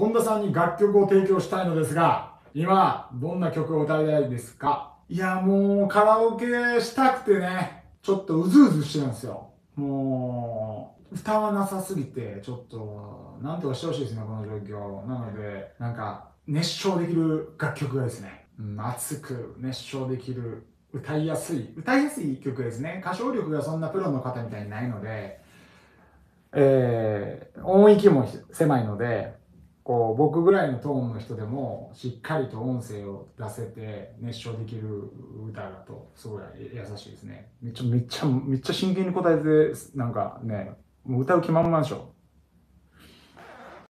本田さんに楽曲を提供したいのですが、今どんな曲を歌いたいですか？いや、もうカラオケしたくてね、ちょっとうずうずしてるんですよ。もう歌わなさすぎて、ちょっとなんとかしてほしいですね、この状況なので。なんか熱唱できる楽曲がですね、熱く熱唱できる、歌いやすい曲ですね。歌唱力がそんなプロの方みたいにないので、音域も狭いので、こう僕ぐらいのトーンの人でもしっかりと音声を出せて熱唱できる歌だとすごい優しいですね。めっちゃ真剣に答えて、なんかね、もう歌う気満々でしょ。